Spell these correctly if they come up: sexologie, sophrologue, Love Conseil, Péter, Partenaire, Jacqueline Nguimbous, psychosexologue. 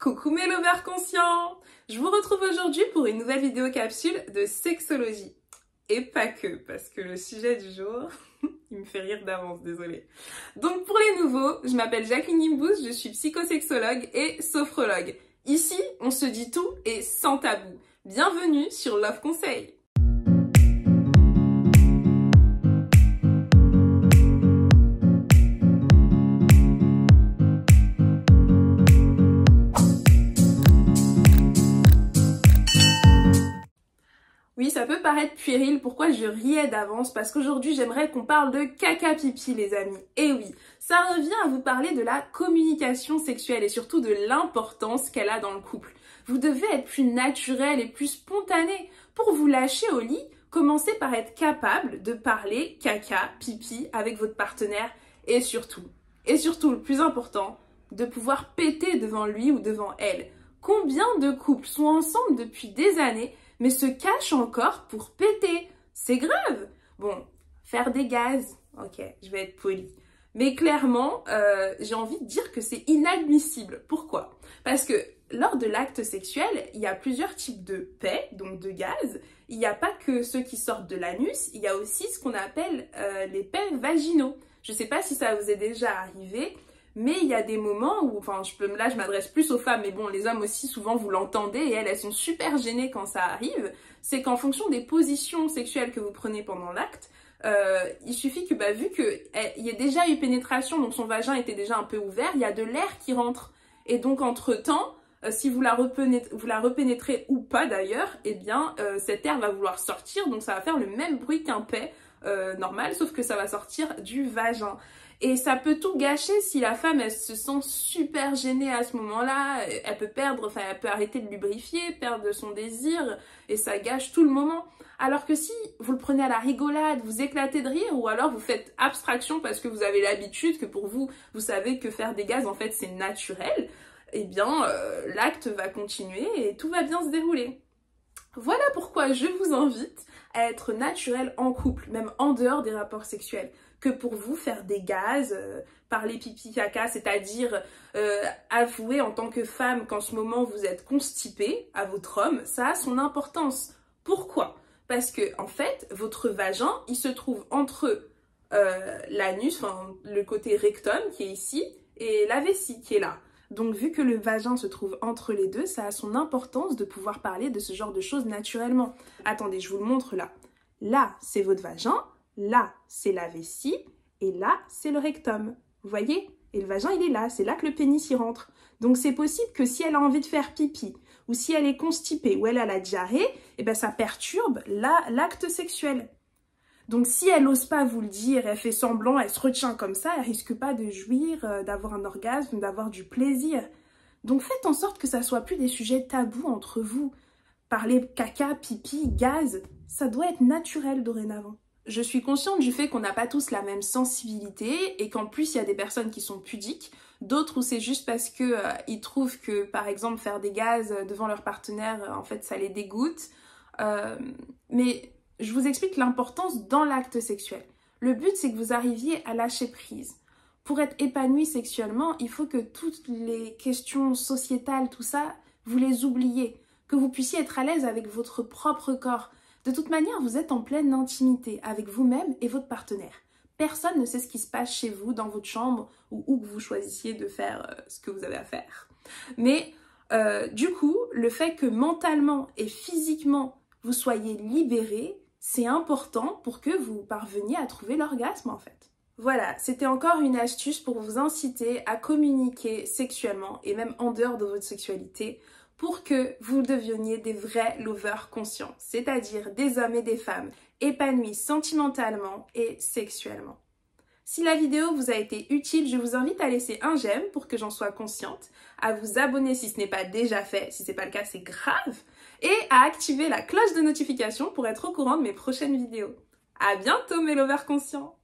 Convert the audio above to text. Coucou mes lovers conscients! Je vous retrouve aujourd'hui pour une nouvelle vidéo capsule de sexologie. Et pas que, parce que le sujet du jour, il me fait rire d'avance, désolée. Donc pour les nouveaux, je m'appelle Jacqueline Nguimbous, je suis psychosexologue et sophrologue. Ici, on se dit tout et sans tabou. Bienvenue sur Love Conseil! Oui, ça peut paraître puéril, pourquoi je riais d'avance, parce qu'aujourd'hui j'aimerais qu'on parle de caca-pipi les amis. Et oui, ça revient à vous parler de la communication sexuelle et surtout de l'importance qu'elle a dans le couple. Vous devez être plus naturel et plus spontané. Pour vous lâcher au lit, commencez par être capable de parler caca-pipi avec votre partenaire et surtout le plus important, de pouvoir péter devant lui ou devant elle. Combien de couples sont ensemble depuis des années mais se cache encore pour péter. C'est grave. Bon, faire des gaz, ok, je vais être polie. Mais clairement, j'ai envie de dire que c'est inadmissible. Pourquoi? Parce que lors de l'acte sexuel, il y a plusieurs types de pets, donc de gaz. Il n'y a pas que ceux qui sortent de l'anus, il y a aussi ce qu'on appelle les pets vaginaux. Je ne sais pas si ça vous est déjà arrivé, mais il y a des moments où, enfin là je m'adresse plus aux femmes, mais bon les hommes aussi souvent vous l'entendez et elles sont super gênées quand ça arrive, c'est qu'en fonction des positions sexuelles que vous prenez pendant l'acte, il suffit que vu qu'il y a déjà eu pénétration, donc son vagin était déjà un peu ouvert, il y a de l'air qui rentre et donc entre temps, si vous la repénétrez ou pas d'ailleurs, eh bien cet air va vouloir sortir, donc ça va faire le même bruit qu'un pet normal, sauf que ça va sortir du vagin. Et ça peut tout gâcher si la femme, elle se sent super gênée à ce moment-là, elle peut perdre, enfin elle peut arrêter de lubrifier, perdre son désir, et ça gâche tout le moment. Alors que si vous le prenez à la rigolade, vous éclatez de rire, ou alors vous faites abstraction parce que vous avez l'habitude, que pour vous, vous savez que faire des gaz, en fait, c'est naturel, eh bien, l'acte va continuer et tout va bien se dérouler. Voilà pourquoi je vous invite à être naturel en couple, même en dehors des rapports sexuels. Que pour vous, faire des gaz, parler pipi caca, c'est-à-dire avouer en tant que femme qu'en ce moment vous êtes constipée à votre homme, ça a son importance. Pourquoi? Parce que en fait, votre vagin, il se trouve entre l'anus, enfin le côté rectum qui est ici, et la vessie qui est là. Donc vu que le vagin se trouve entre les deux, ça a son importance de pouvoir parler de ce genre de choses naturellement. Attendez, je vous le montre là. Là, c'est votre vagin. Là, c'est la vessie, et là, c'est le rectum. Vous voyez? Et le vagin, il est là, c'est là que le pénis y rentre. Donc c'est possible que si elle a envie de faire pipi, ou si elle est constipée, ou elle a la diarrhée, eh ben, ça perturbe l'acte sexuel. Donc si elle n'ose pas vous le dire, elle fait semblant, elle se retient comme ça, elle risque pas de jouir, d'avoir un orgasme, d'avoir du plaisir. Donc faites en sorte que ça soit plus des sujets tabous entre vous. Parler caca, pipi, gaz, ça doit être naturel dorénavant. Je suis consciente du fait qu'on n'a pas tous la même sensibilité et qu'en plus il y a des personnes qui sont pudiques, d'autres où c'est juste parce que ils trouvent que par exemple faire des gaz devant leur partenaire en fait ça les dégoûte. Mais je vous explique l'importance dans l'acte sexuel. Le but c'est que vous arriviez à lâcher prise. Pour être épanoui sexuellement, il faut que toutes les questions sociétales, tout ça, vous les oubliez, que vous puissiez être à l'aise avec votre propre corps. De toute manière, vous êtes en pleine intimité avec vous-même et votre partenaire. Personne ne sait ce qui se passe chez vous, dans votre chambre, ou où vous choisissiez de faire ce que vous avez à faire. Mais du coup, le fait que mentalement et physiquement, vous soyez libérés, c'est important pour que vous parveniez à trouver l'orgasme en fait. Voilà, c'était encore une astuce pour vous inciter à communiquer sexuellement et même en dehors de votre sexualité, pour que vous deveniez des vrais lovers conscients, c'est-à-dire des hommes et des femmes épanouis sentimentalement et sexuellement. Si la vidéo vous a été utile, je vous invite à laisser un j'aime pour que j'en sois consciente, à vous abonner si ce n'est pas déjà fait, si ce n'est pas le cas c'est grave, et à activer la cloche de notification pour être au courant de mes prochaines vidéos. À bientôt mes lovers conscients!